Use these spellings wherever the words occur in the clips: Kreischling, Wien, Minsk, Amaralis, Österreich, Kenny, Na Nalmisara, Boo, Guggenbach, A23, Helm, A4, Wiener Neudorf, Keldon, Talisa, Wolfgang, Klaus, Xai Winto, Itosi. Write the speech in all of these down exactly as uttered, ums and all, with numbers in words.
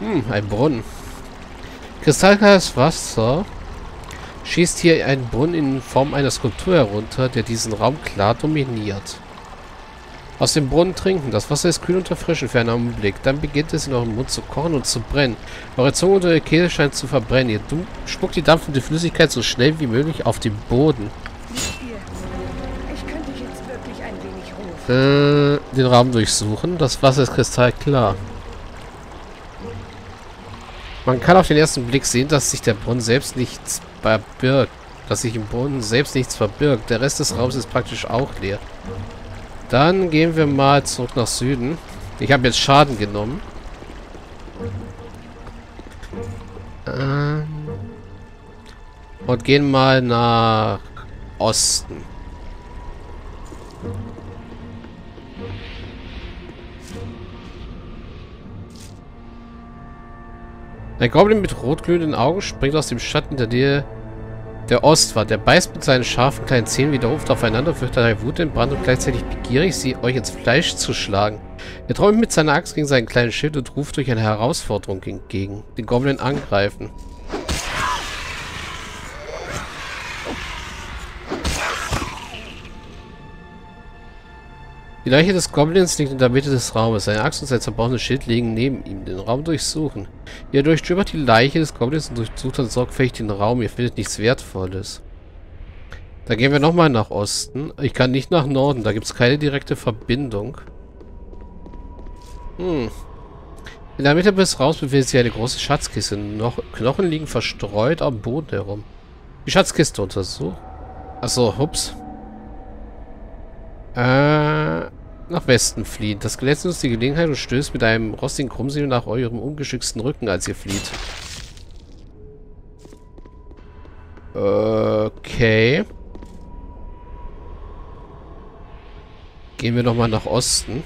Hm, ein Brunnen. Kristallklares Wasser schießt hier einen Brunnen in Form einer Skulptur herunter, der diesen Raum klar dominiert. Aus dem Brunnen trinken. Das Wasser ist kühl und erfrischend für einen Augenblick. Dann beginnt es in eurem Mund zu kochen und zu brennen. Eure Zunge und eure Kehle scheint zu verbrennen. Ihr spuckt die dampfende Flüssigkeit so schnell wie möglich auf den Boden. Ich könnte jetzt wirklich ein wenig rufen. Äh, den Raum durchsuchen. Das Wasser ist kristallklar. Man kann auf den ersten Blick sehen, dass sich der Brunnen selbst nichts verbirgt. Dass sich im Brunnen selbst nichts verbirgt. Der Rest des Raums ist praktisch auch leer. Dann gehen wir mal zurück nach Süden. Ich habe jetzt Schaden genommen. Ähm Und gehen mal nach Osten. Ein Goblin mit rotglühenden Augen springt aus dem Schatten der Nähe der Ostwand. Der beißt mit seinen scharfen kleinen Zähnen wie der Luft aufeinander, wird dabei Wut in Brand und gleichzeitig begierig, sie euch ins Fleisch zu schlagen. Er träumt mit seiner Axt gegen seinen kleinen Schild und ruft euch eine Herausforderung entgegen. Den Goblin angreifen. Die Leiche des Goblins liegt in der Mitte des Raumes. Seine Axt und sein zerbrochenes Schild liegen neben ihm. Den Raum durchsuchen. Ihr durchstöbert die Leiche des Goblins und durchsucht dann sorgfältig den Raum. Ihr findet nichts Wertvolles. Da gehen wir nochmal nach Osten. Ich kann nicht nach Norden. Da gibt es keine direkte Verbindung. Hm. In der Mitte des Raums befindet sich eine große Schatzkiste. Noch Knochen liegen verstreut am Boden herum. Die Schatzkiste untersucht. Achso, hups. Äh... Nach Westen flieht. Das Skelett nutzt die Gelegenheit und stößt mit einem rostigen Krummsäbel nach eurem ungeschützten Rücken, als ihr flieht. Okay. Gehen wir nochmal nach Osten.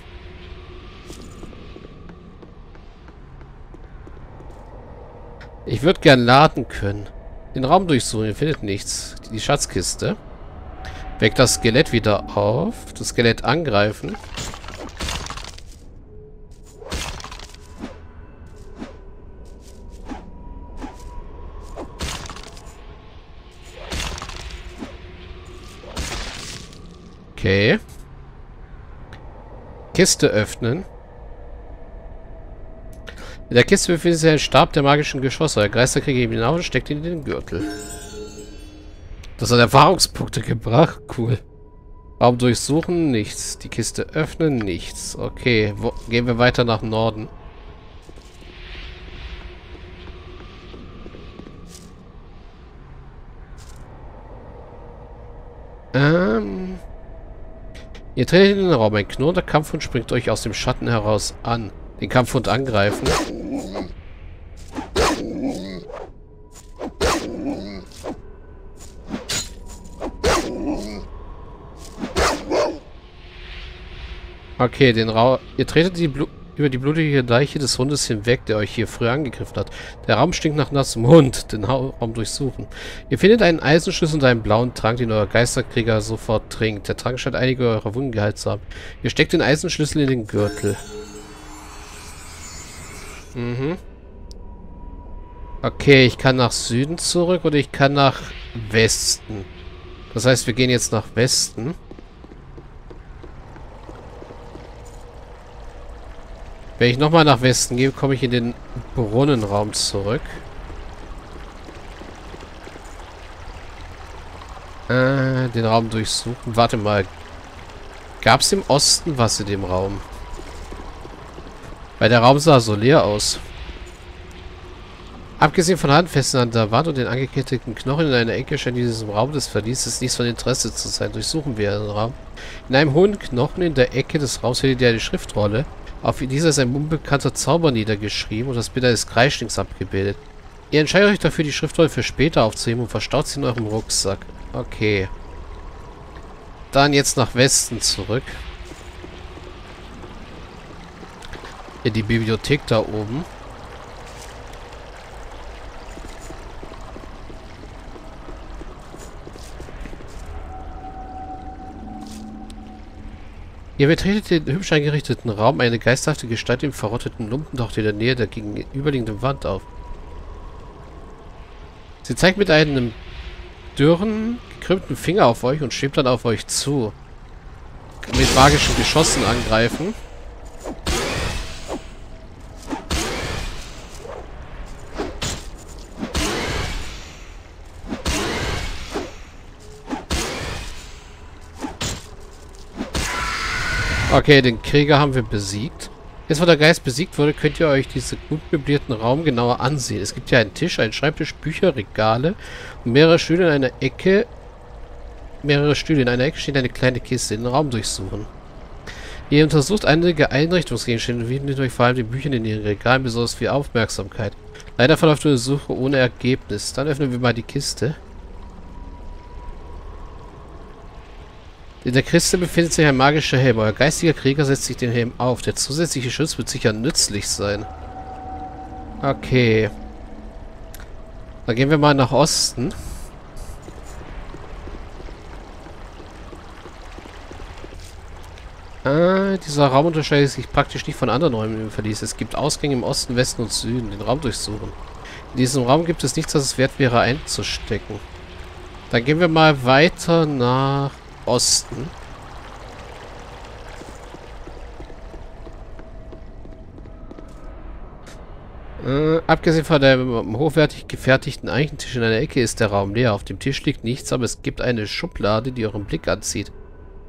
Ich würde gern laden können. Den Raum durchsuchen, ihr findet nichts. Die Schatzkiste. Weckt das Skelett wieder auf. Das Skelett angreifen. Okay. Kiste öffnen. In der Kiste befindet sich ein Stab der magischen Geschosse. Der Geisterkrieger hebt ihn auf und steckt ihn in den Gürtel. Das hat Erfahrungspunkte gebracht. Cool. Raum durchsuchen? Nichts. Die Kiste öffnen? Nichts. Okay, wo, gehen wir weiter nach Norden. Ähm. Ihr tretet in den Raum. Ein knurrender Kampfhund springt euch aus dem Schatten heraus an. Den Kampfhund angreifen. Okay, den Raum. Ihr tretet die Blu über die blutige Leiche des Hundes hinweg, der euch hier früher angegriffen hat. Der Raum stinkt nach nassem Hund. Den Raum durchsuchen. Ihr findet einen Eisenschlüssel und einen blauen Trank, den euer Geisterkrieger sofort trinkt. Der Trank scheint einige eurer Wunden geheilt zu haben. Ihr steckt den Eisenschlüssel in den Gürtel. Mhm. Okay, ich kann nach Süden zurück oder ich kann nach Westen. Das heißt, wir gehen jetzt nach Westen. Wenn ich nochmal nach Westen gehe, komme ich in den Brunnenraum zurück. Äh, den Raum durchsuchen. Warte mal. Gab es im Osten was in dem Raum? Weil der Raum sah so leer aus. Abgesehen von Handfesten an der Wand und den angeketteten Knochen in einer Ecke scheint in diesem Raum des Verlieses nichts von Interesse zu sein. Durchsuchen wir den Raum. In einem hohen Knochen in der Ecke des Raums findet ihr eine Schriftrolle. Auf dieser ist ein unbekannter Zauber niedergeschrieben und das Bild eines Kreischlings abgebildet. Ihr entscheidet euch dafür, die Schriftrolle für später aufzuheben und verstaut sie in eurem Rucksack. Okay. Dann jetzt nach Westen zurück. In die Bibliothek da oben. Ihr betretet den hübsch eingerichteten Raum, eine geisterhafte Gestalt im verrotteten Lumpen taucht in der Nähe der gegenüberliegenden Wand auf. Sie zeigt mit einem dürren, gekrümmten Finger auf euch und schwebt dann auf euch zu. Mit magischen Geschossen angreifen. Okay, den Krieger haben wir besiegt. Jetzt, wo der Geist besiegt wurde, könnt ihr euch diesen gut möblierten Raum genauer ansehen. Es gibt hier einen Tisch, einen Schreibtisch, Bücher, Regale und mehrere Stühle in einer Ecke. Mehrere Stühle in einer Ecke steht eine kleine Kiste. Den Raum durchsuchen. Ihr untersucht einige Einrichtungsgegenstände und widmet euch vor allem den Büchern in ihren Regalen besonders viel Aufmerksamkeit. Leider verläuft eure Suche ohne Ergebnis. Dann öffnen wir mal die Kiste. In der Kiste befindet sich ein magischer Helm. Euer geistiger Krieger setzt sich den Helm auf. Der zusätzliche Schutz wird sicher nützlich sein. Okay. Dann gehen wir mal nach Osten. Ah, dieser Raum unterscheidet sich praktisch nicht von anderen Räumen im Verlies. Es gibt Ausgänge im Osten, Westen und Süden. Den Raum durchsuchen. In diesem Raum gibt es nichts, das es wert wäre, einzustecken. Dann gehen wir mal weiter nach Osten. Äh, abgesehen von dem hochwertig gefertigten Eichentisch in einer Ecke ist der Raum leer. Auf dem Tisch liegt nichts, aber es gibt eine Schublade, die euren Blick anzieht.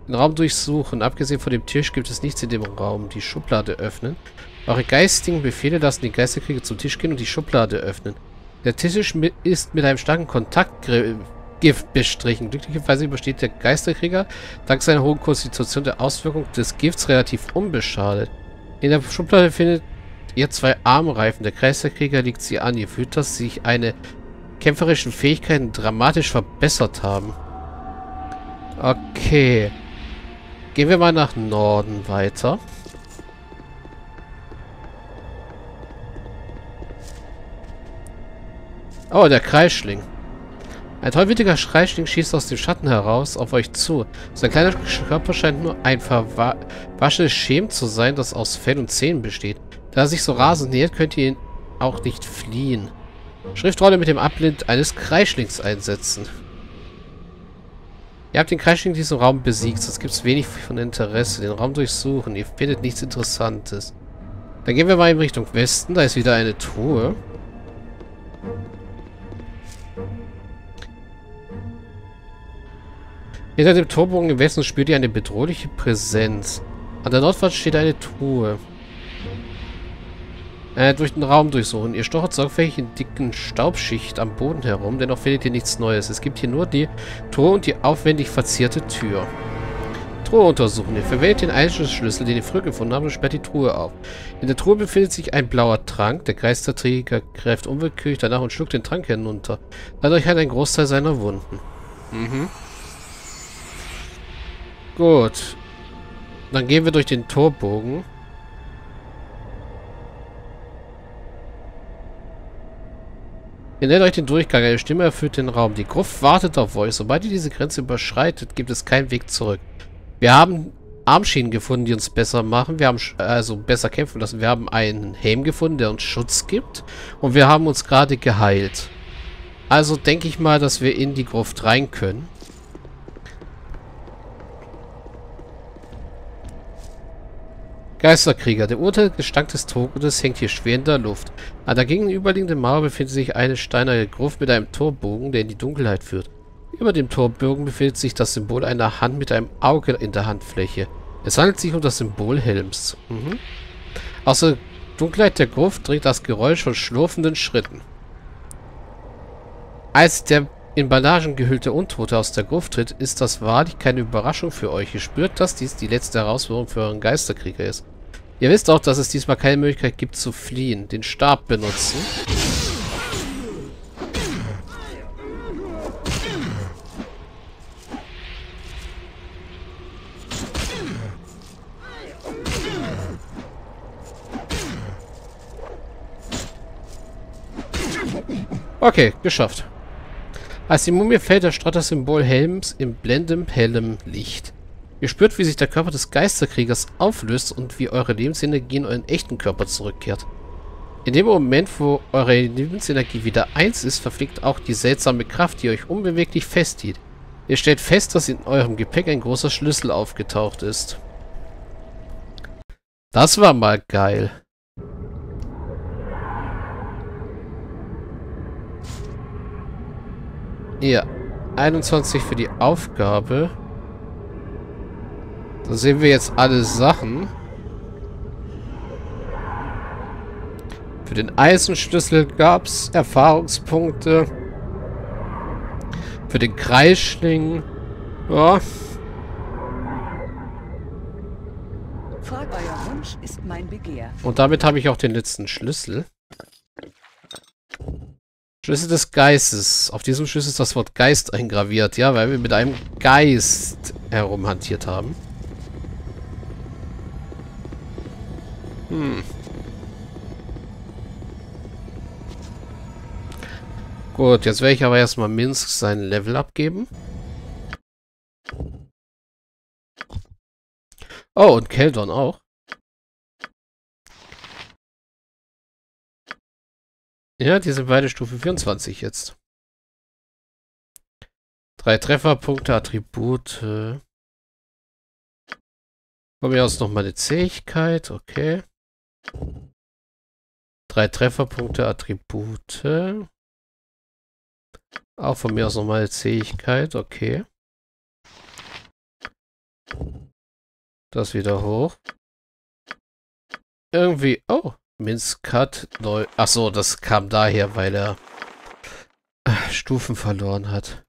Den Raum durchsuchen. Abgesehen von dem Tisch gibt es nichts in dem Raum. Die Schublade öffnen. Eure geistigen Befehle lassen die Geisterkrieger zum Tisch gehen und die Schublade öffnen. Der Tisch ist mit einem starken Kontaktgriff Gift bestrichen. Glücklicherweise übersteht der Geisterkrieger dank seiner hohen Konstitution der Auswirkung des Gifts relativ unbeschadet. In der Schublade findet ihr zwei Armreifen. Der Geisterkrieger legt sie an. Ihr fühlt, dass sich seine kämpferischen Fähigkeiten dramatisch verbessert haben. Okay. Gehen wir mal nach Norden weiter. Oh, der Kreischling. Ein tollwütiger Schreischling schießt aus dem Schatten heraus auf euch zu. Sein kleiner Körper scheint nur ein verwaschenes Schema zu sein, das aus Fell und Zähnen besteht. Da er sich so rasend nähert, könnt ihr ihn auch nicht fliehen. Schriftrolle mit dem Abbild eines Kreischlings einsetzen. Ihr habt den Kreischling in diesem Raum besiegt, sonst gibt es wenig von Interesse. Den Raum durchsuchen, ihr findet nichts Interessantes. Dann gehen wir mal in Richtung Westen, da ist wieder eine Truhe. Hinter dem Torbogen im Westen spürt ihr eine bedrohliche Präsenz. An der Nordwand steht eine Truhe. Äh, durch den Raum durchsuchen. Ihr stochert sorgfältig in dicken Staubschicht am Boden herum, dennoch findet ihr nichts Neues. Es gibt hier nur die Truhe und die aufwendig verzierte Tür. Truhe untersuchen. Ihr verwendet den Einschlussschlüssel, den ihr früher gefunden habt, und sperrt die Truhe auf. In der Truhe befindet sich ein blauer Trank. Der Geisterträger greift unwillkürlich danach und schluckt den Trank hinunter. Dadurch heilt ein Großteil seiner Wunden. Mhm. Gut. Dann gehen wir durch den Torbogen. Ihr nennt euch den Durchgang. Eine Stimme erfüllt den Raum. Die Gruft wartet auf euch. Sobald ihr diese Grenze überschreitet, gibt es keinen Weg zurück. Wir haben Armschienen gefunden, die uns besser machen. Wir haben also besser kämpfen lassen. Wir haben einen Helm gefunden, der uns Schutz gibt. Und wir haben uns gerade geheilt. Also denke ich mal, dass wir in die Gruft rein können. Geisterkrieger. Der urteilte Gestank des Todes hängt hier schwer in der Luft. An der gegenüberliegenden Mauer befindet sich eine steinerne Gruft mit einem Torbogen, der in die Dunkelheit führt. Über dem Torbogen befindet sich das Symbol einer Hand mit einem Auge in der Handfläche. Es handelt sich um das Symbol Helms. Mhm. Aus der Dunkelheit der Gruft dringt das Geräusch von schlurfenden Schritten. Als der in Bandagen gehüllte Untote aus der Gruft tritt, ist das wahrlich keine Überraschung für euch. Ihr spürt, dass dies die letzte Herausforderung für euren Geisterkrieger ist. Ihr wisst auch, dass es diesmal keine Möglichkeit gibt zu fliehen. Den Stab benutzen. Okay, geschafft. Als die Mumie fällt, erstrahlt das Symbol Helms in blendendem hellem Licht. Ihr spürt, wie sich der Körper des Geisterkriegers auflöst und wie eure Lebensenergie in euren echten Körper zurückkehrt. In dem Moment, wo eure Lebensenergie wieder eins ist, verfliegt auch die seltsame Kraft, die euch unbeweglich festhielt. Ihr stellt fest, dass in eurem Gepäck ein großer Schlüssel aufgetaucht ist. Das war mal geil. Ja, einundzwanzig für die Aufgabe. Da sehen wir jetzt alle Sachen. Für den Eisenschlüssel gab es Erfahrungspunkte. Für den Kreisschling. Ja. Euer Wunsch ist mein Begehr. Und damit habe ich auch den letzten Schlüssel. Schlüssel des Geistes. Auf diesem Schlüssel ist das Wort Geist eingraviert, ja, weil wir mit einem Geist herumhantiert haben. Hm. Gut, jetzt werde ich aber erstmal Minsk sein Level abgeben. Oh, und Keldon auch. Ja, die sind beide Stufe vierundzwanzig jetzt. Drei Trefferpunkte, Attribute. Von mir aus nochmal eine Zähigkeit, okay. Drei Trefferpunkte, Attribute. Auch von mir aus nochmal eine Zähigkeit, okay. Das wieder hoch. Irgendwie, oh. Minsk hat neu... Achso, das kam daher, weil er Stufen verloren hat.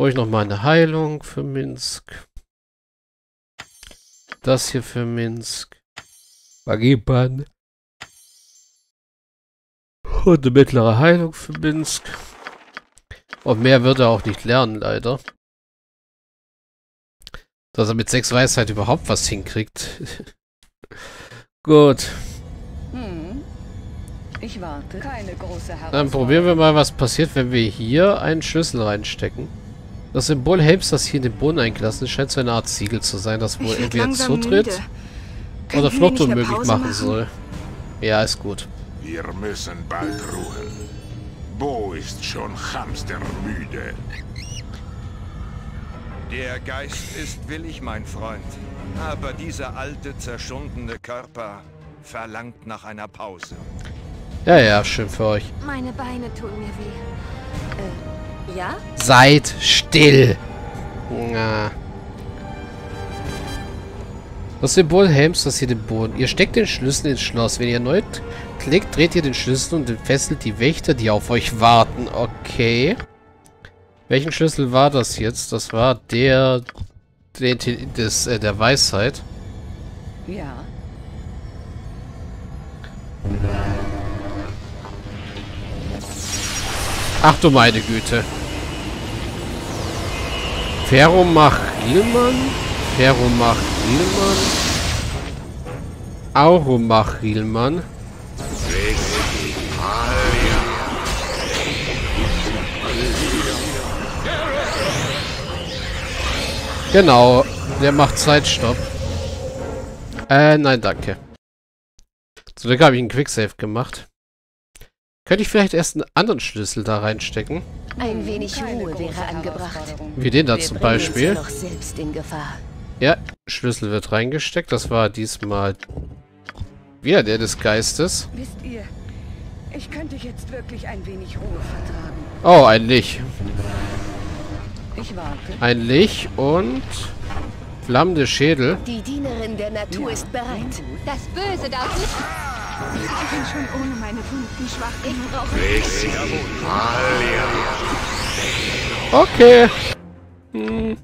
Hol ich nochmal eine Heilung für Minsk. Das hier für Minsk. Magiban. Und eine mittlere Heilung für Minsk. Und mehr wird er auch nicht lernen, leider. Dass er mit sechs Weisheit überhaupt was hinkriegt. Gut. Ich warte. Keine große Herausforderung. Dann probieren wir mal, was passiert, wenn wir hier einen Schlüssel reinstecken. Das Symbol Helms, das hier in den Boden eingelassen ist, scheint so eine Art Siegel zu sein, das wohl entweder zutritt oder Flucht unmöglich machen soll. Ja, ist gut. Wir müssen bald ruhen. Bo ist schon hamstermüde. Der Geist ist willig, mein Freund. Aber dieser alte, zerschundene Körper verlangt nach einer Pause. Ja, ja, schön für euch. Meine Beine tun mir weh. Äh, ja? Seid still! Na. Das Symbol Helms, das hier den Boden. Ihr steckt den Schlüssel ins Schloss. Wenn ihr erneut klickt, dreht ihr den Schlüssel und fesselt die Wächter, die auf euch warten. Okay. Welchen Schlüssel war das jetzt? Das war der... der, des, äh, der Weisheit. Ja. Ach du meine Güte. Feromach Riemann? Feromach Riemann? Auromach Riemann? Genau, der macht Zeitstopp. Äh, nein, danke. Zum Glück habe ich einen Quicksave gemacht. Könnte ich vielleicht erst einen anderen Schlüssel da reinstecken? Ein wenig Ruhe wäre angebracht. Wie den da zum Beispiel. Ja, Schlüssel wird reingesteckt. Das war diesmal wieder der des Geistes. Wisst ihr, ich könnte jetzt wirklich ein wenig Ruhe vertragen. Oh, ein Lich. Ich warte. Ein Lich und flammende Schädel. Die Dienerin der Natur ist bereit. Das Böse darf nicht... Ich bin schon ohne meine Wunden schwach. Ich brauche... Okay. Hm.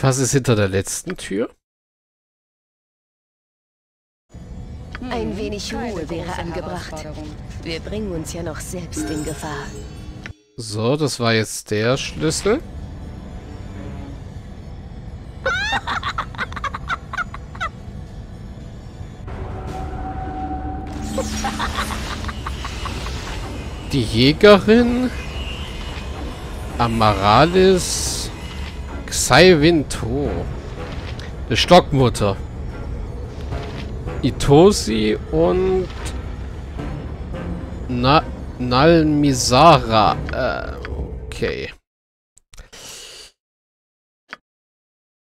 Was ist hinter der letzten Tür? Ein wenig Ruhe wäre angebracht. Wir bringen uns ja noch selbst in Gefahr. So, das war jetzt der Schlüssel. Die Jägerin, Amaralis, Xai Winto. Eine Stockmutter. Itosi und Na Nalmisara. Äh, okay.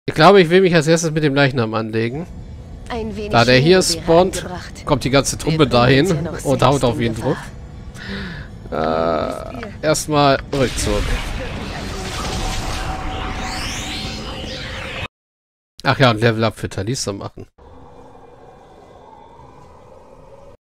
Ich glaube, ich will mich als erstes mit dem Leichnam anlegen. Ein wenig da der hier spawnt, kommt die ganze Truppe dahin ja und haut auf jeden Druck. Äh, erstmal Rückzug. Ach ja, und Level Up für Talisa machen.